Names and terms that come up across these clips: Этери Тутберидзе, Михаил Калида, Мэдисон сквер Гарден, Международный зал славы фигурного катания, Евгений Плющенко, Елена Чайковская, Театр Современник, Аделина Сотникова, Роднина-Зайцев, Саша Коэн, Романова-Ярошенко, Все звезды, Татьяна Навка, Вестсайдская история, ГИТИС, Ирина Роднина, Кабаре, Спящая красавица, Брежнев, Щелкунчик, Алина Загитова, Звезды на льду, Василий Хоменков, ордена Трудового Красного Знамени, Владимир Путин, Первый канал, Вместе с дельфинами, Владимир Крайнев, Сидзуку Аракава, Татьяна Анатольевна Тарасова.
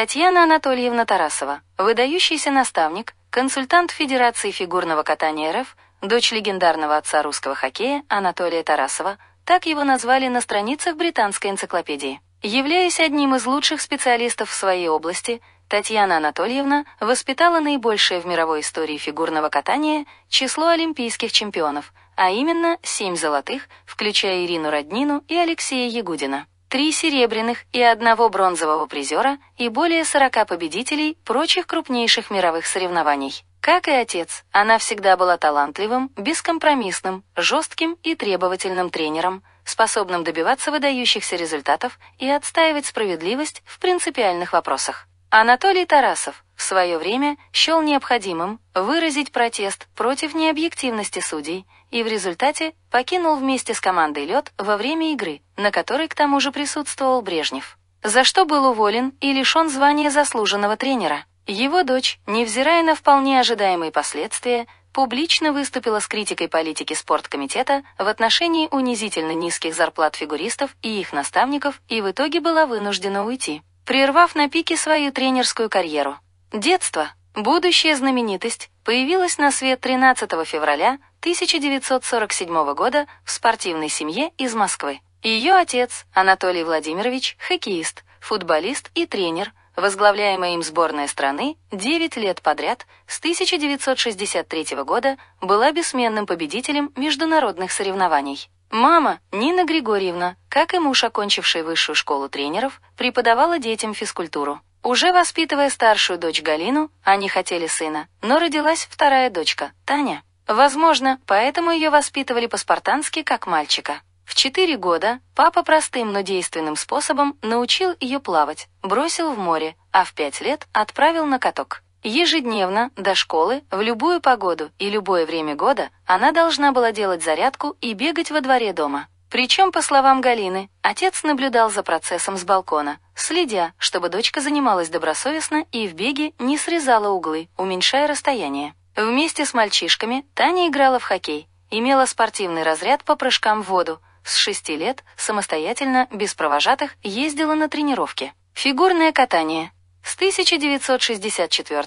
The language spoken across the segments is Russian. Татьяна Анатольевна Тарасова, выдающийся наставник, консультант Федерации фигурного катания РФ, дочь легендарного отца русского хоккея Анатолия Тарасова, так его назвали на страницах британской энциклопедии. Являясь одним из лучших специалистов в своей области, Татьяна Анатольевна воспитала наибольшее в мировой истории фигурного катания число олимпийских чемпионов, а именно 7 золотых, включая Ирину Роднину и Алексея Ягудина, 3 серебряных и 1 бронзового призера и более 40 победителей прочих крупнейших мировых соревнований. Как и отец, она всегда была талантливым, бескомпромиссным, жестким и требовательным тренером, способным добиваться выдающихся результатов и отстаивать справедливость в принципиальных вопросах. Анатолий Тарасов в свое время счел необходимым выразить протест против необъективности судей и в результате покинул вместе с командой лед во время игры, на которой к тому же присутствовал Брежнев, за что был уволен и лишен звания заслуженного тренера. Его дочь, невзирая на вполне ожидаемые последствия, публично выступила с критикой политики спорткомитета в отношении унизительно низких зарплат фигуристов и их наставников и в итоге была вынуждена уйти, прервав на пике свою тренерскую карьеру. Детство. Будущая знаменитость появилась на свет 13 февраля 1947 года в спортивной семье из Москвы. Ее отец, Анатолий Владимирович, хоккеист, футболист и тренер, возглавляемая им сборная страны 9 лет подряд с 1963 года была бессменным победителем международных соревнований. Мама, Нина Григорьевна, как и муж, окончивший высшую школу тренеров, преподавала детям физкультуру. Уже воспитывая старшую дочь Галину, они хотели сына, но родилась вторая дочка, Таня. Возможно, поэтому ее воспитывали по-спартански, как мальчика. В 4 года папа простым, но действенным способом научил ее плавать, бросил в море, а в 5 лет отправил на каток. Ежедневно, до школы, в любую погоду и любое время года она должна была делать зарядку и бегать во дворе дома. Причем, по словам Галины, отец наблюдал за процессом с балкона, следя, чтобы дочка занималась добросовестно и в беге не срезала углы, уменьшая расстояние. Вместе с мальчишками Таня играла в хоккей, имела спортивный разряд по прыжкам в воду, с 6 лет самостоятельно, без провожатых, ездила на тренировки. Фигурное катание. С 1964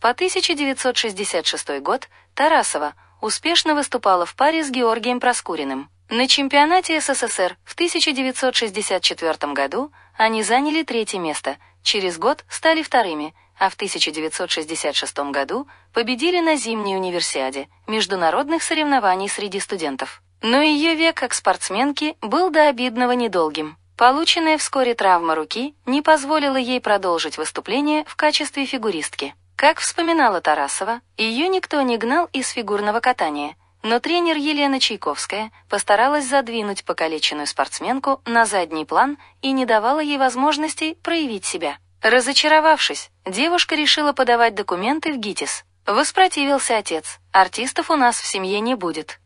по 1966 год Тарасова успешно выступала в паре с Георгием Проскуриным. На чемпионате СССР в 1964 году они заняли 3-е место, через год стали 2-ми, а в 1966 году победили на зимней универсиаде международных соревнований среди студентов. Но ее век как спортсменки был до обидного недолгим. Полученная вскоре травма руки не позволила ей продолжить выступление в качестве фигуристки. Как вспоминала Тарасова, ее никто не гнал из фигурного катания, но тренер Елена Чайковская постаралась задвинуть покалеченную спортсменку на задний план и не давала ей возможности проявить себя. Разочаровавшись, девушка решила подавать документы в ГИТИС. Воспротивился отец: «Артистов у нас в семье не будет».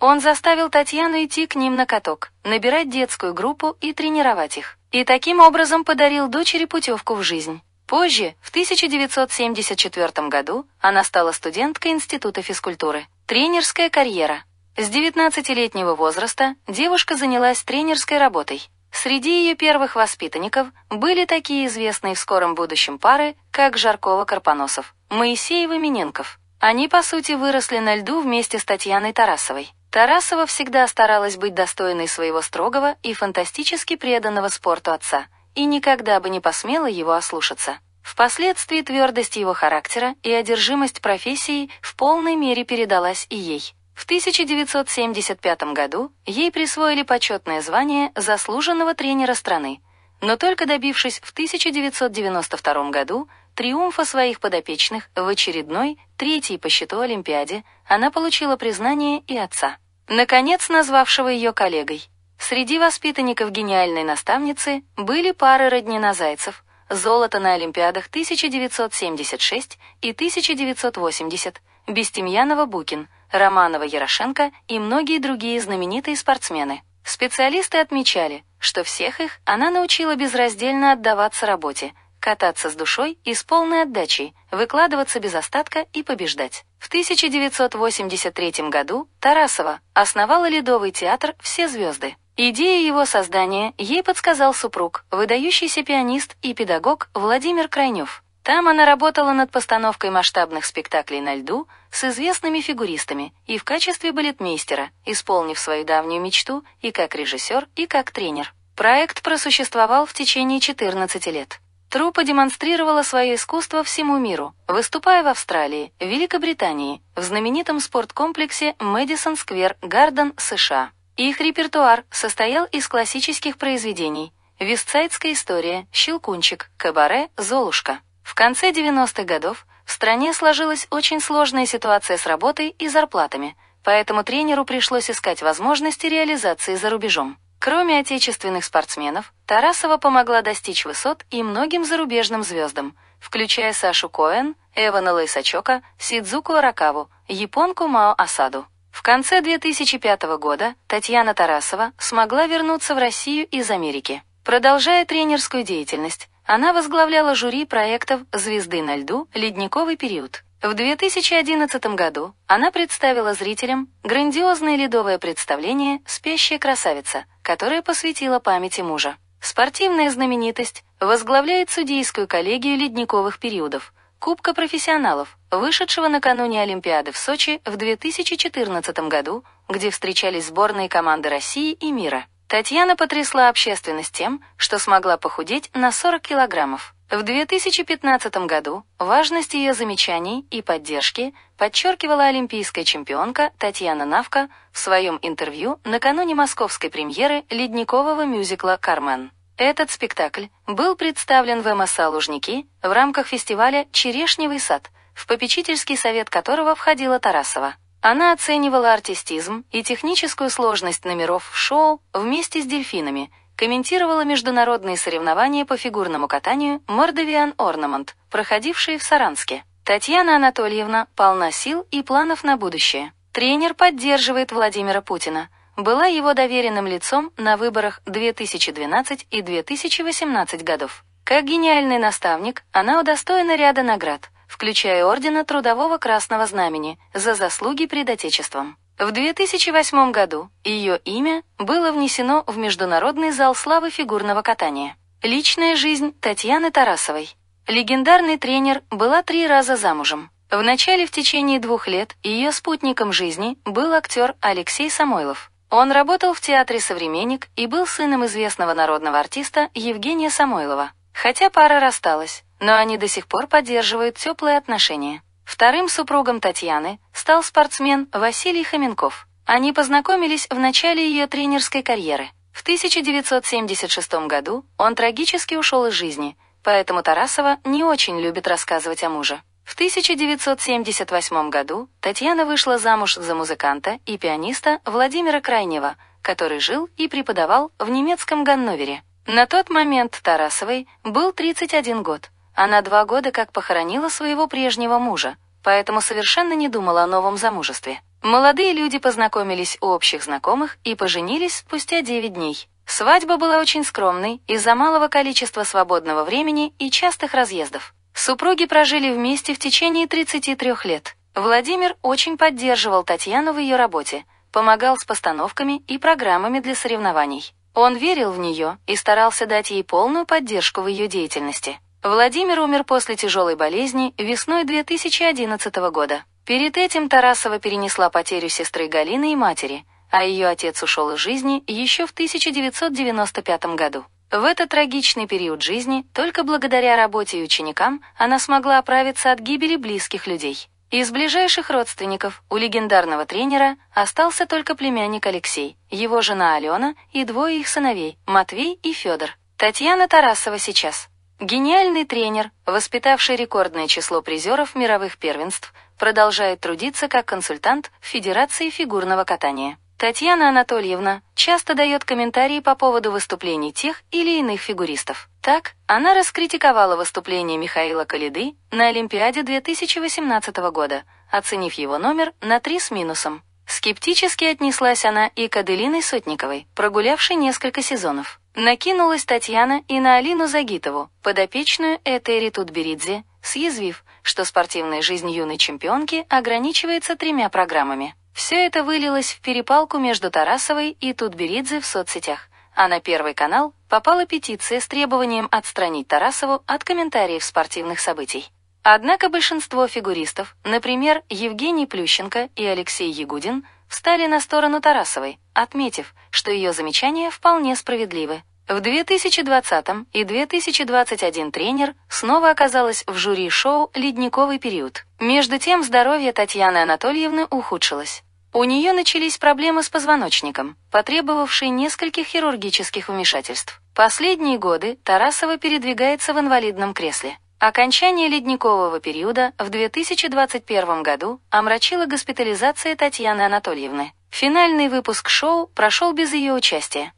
Он заставил Татьяну идти к ним на каток, набирать детскую группу и тренировать их. И таким образом подарил дочери путевку в жизнь. Позже, в 1974 году, она стала студенткой Института физкультуры. Тренерская карьера. С 19-летнего возраста девушка занялась тренерской работой. Среди ее первых воспитанников были такие известные в скором будущем пары, как Жаркова-Карпоносов, Моисеева-Миненков. Они, по сути, выросли на льду вместе с Татьяной Тарасовой. Тарасова всегда старалась быть достойной своего строгого и фантастически преданного спорту отца, и никогда бы не посмела его ослушаться. Впоследствии твердость его характера и одержимость профессией в полной мере передалась и ей. В 1975 году ей присвоили почетное звание заслуженного тренера страны, но только добившись в 1992 году триумфа своих подопечных в очередной, 3-й по счету Олимпиаде, она получила признание и отца, наконец назвавшего ее коллегой. Среди воспитанников гениальной наставницы были пары Роднина-Зайцев, золото на Олимпиадах 1976 и 1980, Бестемьянова-Букин, Романова-Ярошенко и многие другие знаменитые спортсмены. Специалисты отмечали, что всех их она научила безраздельно отдаваться работе, кататься с душой и с полной отдачей, выкладываться без остатка и побеждать. В 1983 году Тарасова основала ледовый театр «Все звезды». Идею его создания ей подсказал супруг, выдающийся пианист и педагог Владимир Крайнев. Там она работала над постановкой масштабных спектаклей на льду с известными фигуристами и в качестве балетмейстера, исполнив свою давнюю мечту и как режиссер, и как тренер. Проект просуществовал в течение 14 лет. Труппа демонстрировала свое искусство всему миру, выступая в Австралии, Великобритании, в знаменитом спорткомплексе Мэдисон сквер Гарден, США. Их репертуар состоял из классических произведений «Вестсайдская история», «Щелкунчик», «Кабаре», «Золушка». В конце 90-х годов в стране сложилась очень сложная ситуация с работой и зарплатами, поэтому тренеру пришлось искать возможности реализации за рубежом. Кроме отечественных спортсменов, Тарасова помогла достичь высот и многим зарубежным звездам, включая Сашу Коэн, Эвана Лайсачека, Сидзуку Аракаву, японку Мао Асаду. В конце 2005 года Татьяна Тарасова смогла вернуться в Россию из Америки. Продолжая тренерскую деятельность, она возглавляла жюри проектов «Звезды на льду», «Ледниковый период». В 2011 году она представила зрителям грандиозное ледовое представление «Спящая красавица», которое посвятила памяти мужа. Спортивная знаменитость возглавляет судейскую коллегию ледниковых периодов, Кубка профессионалов, вышедшего накануне Олимпиады в Сочи в 2014 году, где встречались сборные команды России и мира. Татьяна потрясла общественность тем, что смогла похудеть на 40 килограммов. В 2015 году важность ее замечаний и поддержки подчеркивала олимпийская чемпионка Татьяна Навка в своем интервью накануне московской премьеры ледникового мюзикла «Кармен». Этот спектакль был представлен в МСК «Лужники» в рамках фестиваля «Черешневый сад», в попечительский совет которого входила Тарасова. Она оценивала артистизм и техническую сложность номеров в шоу «Вместе с дельфинами», комментировала международные соревнования по фигурному катанию «Мордовиан Орнамент», проходившие в Саранске. Татьяна Анатольевна полна сил и планов на будущее. Тренер поддерживает Владимира Путина. Была его доверенным лицом на выборах 2012 и 2018 годов. Как гениальный наставник, она удостоена ряда наград, включая ордена Трудового Красного Знамени за заслуги перед Отечеством. В 2008 году ее имя было внесено в Международный зал славы фигурного катания. Личная жизнь Татьяны Тарасовой. Легендарный тренер была 3 раза замужем. Вначале в течение 2 лет ее спутником жизни был актер Алексей Самойлов. Он работал в театре «Современник» и был сыном известного народного артиста Евгения Самойлова. Хотя пара рассталась, но они до сих пор поддерживают теплые отношения. Вторым супругом Татьяны стал спортсмен Василий Хоменков. Они познакомились в начале ее тренерской карьеры. В 1976 году он трагически ушел из жизни, поэтому Тарасова не очень любит рассказывать о муже. В 1978 году Татьяна вышла замуж за музыканта и пианиста Владимира Крайнева, который жил и преподавал в немецком Ганновере. На тот момент Тарасовой был 31 год. Она 2 года как похоронила своего прежнего мужа, поэтому совершенно не думала о новом замужестве. Молодые люди познакомились у общих знакомых и поженились спустя 9 дней. Свадьба была очень скромной из-за малого количества свободного времени и частых разъездов. Супруги прожили вместе в течение 33 лет. Владимир очень поддерживал Татьяну в ее работе, помогал с постановками и программами для соревнований. Он верил в нее и старался дать ей полную поддержку в ее деятельности. Владимир умер после тяжелой болезни весной 2011 года. Перед этим Тарасова перенесла потерю сестры Галины и матери, а ее отец ушел из жизни еще в 1995 году. В этот трагичный период жизни только благодаря работе и ученикам она смогла оправиться от гибели близких людей. Из ближайших родственников у легендарного тренера остался только племянник Алексей, его жена Алена и 2 их сыновей – Матвей и Федор. Татьяна Тарасова сейчас. Гениальный тренер, воспитавший рекордное число призеров мировых первенств, продолжает трудиться как консультант в Федерации фигурного катания. Татьяна Анатольевна часто дает комментарии по поводу выступлений тех или иных фигуристов. Так, она раскритиковала выступление Михаила Калиды на Олимпиаде 2018 года, оценив его номер на 3 с минусом. Скептически отнеслась она и к Аделине Сотниковой, прогулявшей несколько сезонов. Накинулась Татьяна и на Алину Загитову, подопечную Этери Тутберидзе, съязвив, что спортивная жизнь юной чемпионки ограничивается 3 программами. Все это вылилось в перепалку между Тарасовой и Тутберидзе в соцсетях, а на Первый канал попала петиция с требованием отстранить Тарасову от комментариев спортивных событий. Однако большинство фигуристов, например, Евгений Плющенко и Алексей Ягудин, встали на сторону Тарасовой, отметив, что ее замечания вполне справедливы. В 2020 и 2021 тренер снова оказалась в жюри шоу «Ледниковый период». Между тем здоровье Татьяны Анатольевны ухудшилось. У нее начались проблемы с позвоночником, потребовавшие нескольких хирургических вмешательств. Последние годы Тарасова передвигается в инвалидном кресле. Окончание ледникового периода в 2021 году омрачила госпитализация Татьяны Анатольевны. Финальный выпуск шоу прошел без ее участия.